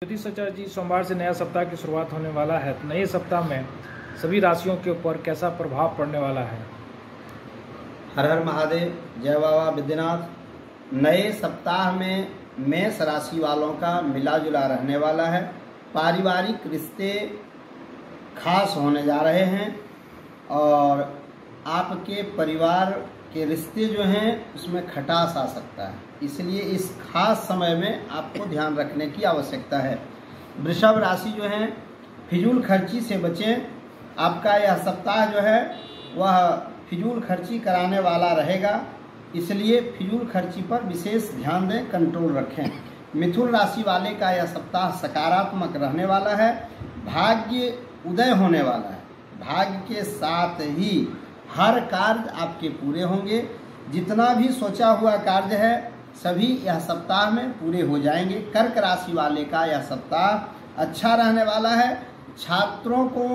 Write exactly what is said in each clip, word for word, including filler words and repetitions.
ज्योतिष आचार्य जी, सोमवार से नया सप्ताह की शुरुआत होने वाला है। नए सप्ताह में सभी राशियों के ऊपर कैसा प्रभाव पड़ने वाला है? हर हर महादेव, जय बाबा विद्यानाथ। नए सप्ताह में मेष राशि वालों का मिला जुला रहने वाला है। पारिवारिक रिश्ते खास होने जा रहे हैं और आपके परिवार के रिश्ते जो हैं उसमें खटास आ सकता है, इसलिए इस खास समय में आपको ध्यान रखने की आवश्यकता है। वृषभ राशि जो है, फिजूल खर्ची से बचें। आपका यह सप्ताह जो है वह फिजूल खर्ची कराने वाला रहेगा, इसलिए फिजूल खर्ची पर विशेष ध्यान दें, कंट्रोल रखें। मिथुन राशि वाले का यह सप्ताह सकारात्मक रहने वाला है। भाग्य उदय होने वाला है, भाग्य के साथ ही हर कार्य आपके पूरे होंगे। जितना भी सोचा हुआ कार्य है सभी यह सप्ताह में पूरे हो जाएंगे। कर्क राशि वाले का यह सप्ताह अच्छा रहने वाला है। छात्रों को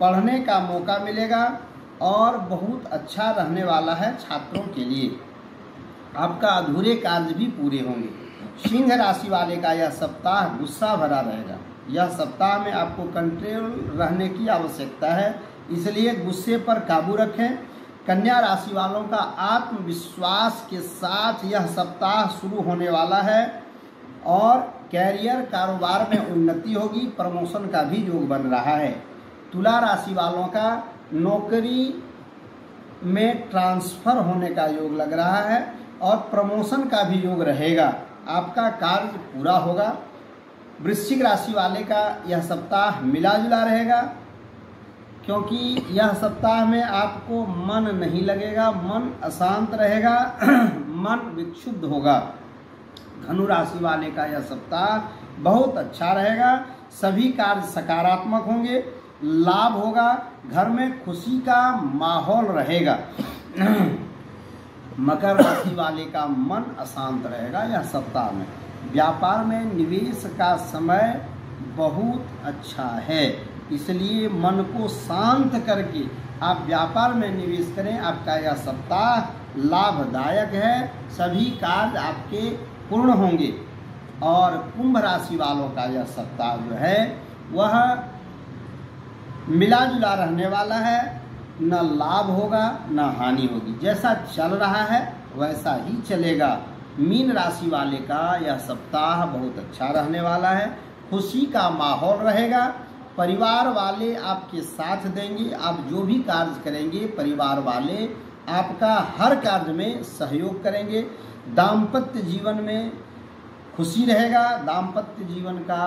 पढ़ने का मौका मिलेगा और बहुत अच्छा रहने वाला है। छात्रों के लिए आपका अधूरे कार्य भी पूरे होंगे। सिंह राशि वाले का यह सप्ताह गुस्सा भरा रहेगा। यह सप्ताह में आपको कंट्रोल रहने की आवश्यकता है, इसलिए गुस्से पर काबू रखें। कन्या राशि वालों का आत्मविश्वास के साथ यह सप्ताह शुरू होने वाला है और कैरियर कारोबार में उन्नति होगी। प्रमोशन का भी योग बन रहा है। तुला राशि वालों का नौकरी में ट्रांसफर होने का योग लग रहा है और प्रमोशन का भी योग रहेगा। आपका कार्य पूरा होगा। वृश्चिक राशि वाले का यह सप्ताह मिला जुला रहेगा, क्योंकि यह सप्ताह में आपको मन नहीं लगेगा, मन अशांत रहेगा, मन विक्षुब्ध होगा। धनु राशि वाले का यह सप्ताह बहुत अच्छा रहेगा। सभी कार्य सकारात्मक होंगे, लाभ होगा, घर में खुशी का माहौल रहेगा। मकर राशि वाले का मन अशांत रहेगा यह सप्ताह में। व्यापार में निवेश का समय बहुत अच्छा है, इसलिए मन को शांत करके आप व्यापार में निवेश करें। आपका यह सप्ताह लाभदायक है, सभी कार्य आपके पूर्ण होंगे। और कुंभ राशि वालों का यह सप्ताह जो है वह मिला जुला रहने वाला है। न लाभ होगा न हानि होगी, जैसा चल रहा है वैसा ही चलेगा। मीन राशि वाले का यह सप्ताह बहुत अच्छा रहने वाला है। खुशी का माहौल रहेगा। परिवार वाले आपके साथ देंगे। आप जो भी कार्य करेंगे परिवार वाले आपका हर कार्य में सहयोग करेंगे। दाम्पत्य जीवन में खुशी रहेगा। दाम्पत्य जीवन का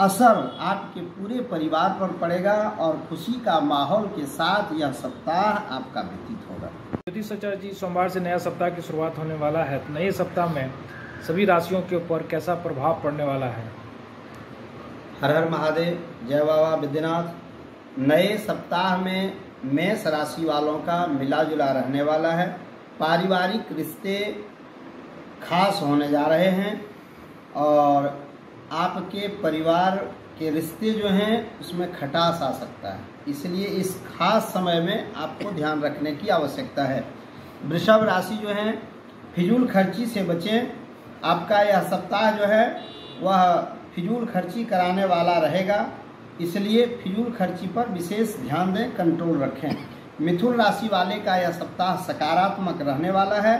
असर आपके पूरे परिवार पर पड़ेगा और खुशी का माहौल के साथ यह सप्ताह आपका व्यतीत होगा। ज्योतिष आचार्य जी, सोमवार से नया सप्ताह की शुरुआत होने वाला है। नए सप्ताह में सभी राशियों के ऊपर कैसा प्रभाव पड़ने वाला है? हर हर महादेव, जय बाबा विद्यानाथ। नए सप्ताह में मेष राशि वालों का मिला जुला रहने वाला है। पारिवारिक रिश्ते खास होने जा रहे हैं और आपके परिवार के रिश्ते जो हैं उसमें खटास आ सकता है, इसलिए इस खास समय में आपको ध्यान रखने की आवश्यकता है। वृषभ राशि जो है, फिजूल खर्ची से बचें। आपका यह सप्ताह जो है वह फिजूल खर्ची कराने वाला रहेगा, इसलिए फिजूल खर्ची पर विशेष ध्यान दें, कंट्रोल रखें। मिथुन राशि वाले का यह सप्ताह सकारात्मक रहने वाला है।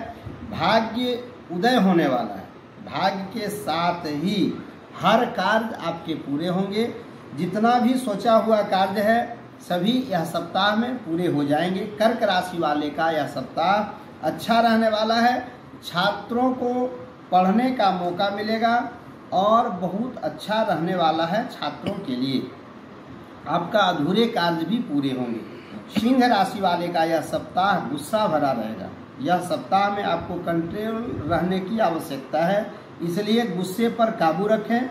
भाग्य उदय होने वाला है। भाग्य के साथ ही हर कार्य आपके पूरे होंगे। जितना भी सोचा हुआ कार्य है सभी यह सप्ताह में पूरे हो जाएंगे। कर्क राशि वाले का यह सप्ताह अच्छा रहने वाला है। छात्रों को पढ़ने का मौका मिलेगा और बहुत अच्छा रहने वाला है। छात्रों के लिए आपका अधूरे कार्य भी पूरे होंगे। सिंह राशि वाले का यह सप्ताह गुस्सा भरा रहेगा। यह सप्ताह में आपको कंट्रोल रहने की आवश्यकता है, इसलिए गुस्से पर काबू रखें।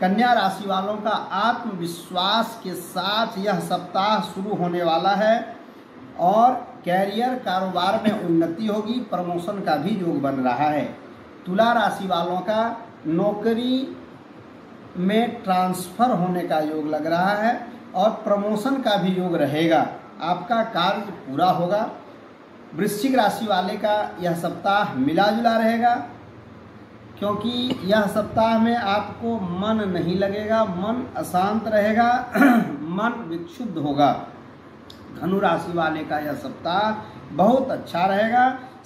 कन्या राशि वालों का आत्मविश्वास के साथ यह सप्ताह शुरू होने वाला है और कैरियर कारोबार में उन्नति होगी। प्रमोशन का भी योग बन रहा है। तुला राशि वालों का नौकरी में ट्रांसफर होने का योग लग रहा है और प्रमोशन का भी योग रहेगा। आपका कार्य पूरा होगा। वृश्चिक राशि वाले का यह सप्ताह मिला जुला रहेगा, क्योंकि यह सप्ताह में आपको मन नहीं लगेगा, मन अशांत रहेगा, मन विक्षुब्ध होगा। धनु राशि वाले का यह सप्ताह बहुत अच्छा रहेगा।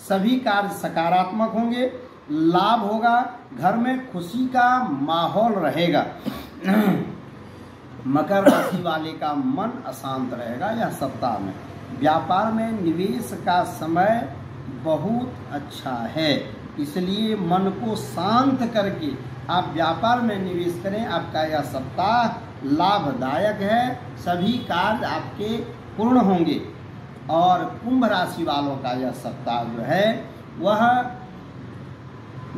सभी कार्य सकारात्मक होंगे, लाभ होगा, घर में खुशी का माहौल रहेगा। मकर राशि वाले का मन अशांत रहेगा यह सप्ताह में। व्यापार में निवेश का समय बहुत अच्छा है, इसलिए मन को शांत करके आप व्यापार में निवेश करें। आपका यह सप्ताह लाभदायक है, सभी कार्य आपके पूर्ण होंगे। और कुंभ राशि वालों का यह सप्ताह जो है वह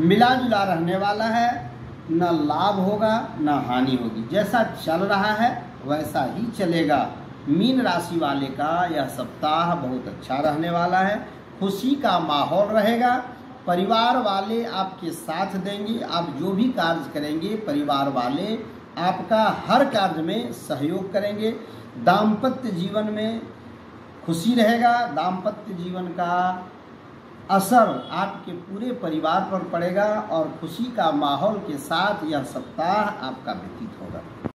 मिला जुला रहने वाला है, न लाभ होगा न हानि होगी, जैसा चल रहा है वैसा ही चलेगा। मीन राशि वाले का यह सप्ताह बहुत अच्छा रहने वाला है, खुशी का माहौल रहेगा। परिवार वाले आपके साथ देंगे, आप जो भी कार्य करेंगे परिवार वाले आपका हर कार्य में सहयोग करेंगे। दाम्पत्य जीवन में खुशी रहेगा, दाम्पत्य जीवन का असर आपके पूरे परिवार पर पड़ेगा और खुशी का माहौल के साथ यह सप्ताह आपका व्यतीत होगा।